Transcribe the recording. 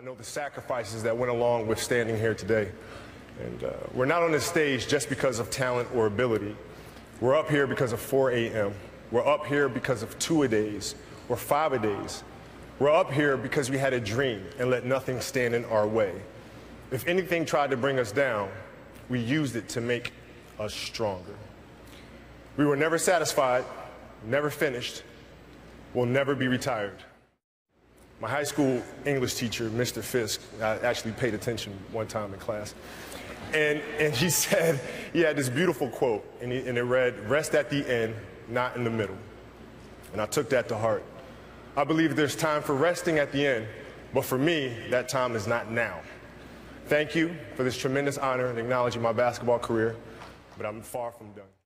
I know the sacrifices that went along with standing here today. And we're not on this stage just because of talent or ability. We're up here because of 4 a.m. We're up here because of 2-a-days or 5-a-days. We're up here because we had a dream and let nothing stand in our way. If anything tried to bring us down, we used it to make us stronger. We were never satisfied, never finished, we'll never be retired. My high school English teacher, Mr. Fisk, I actually paid attention one time in class, and he said, he had this beautiful quote, and it read, "Rest at the end, not in the middle." And I took that to heart. I believe there's time for resting at the end, but for me, that time is not now. Thank you for this tremendous honor and acknowledging my basketball career, but I'm far from done.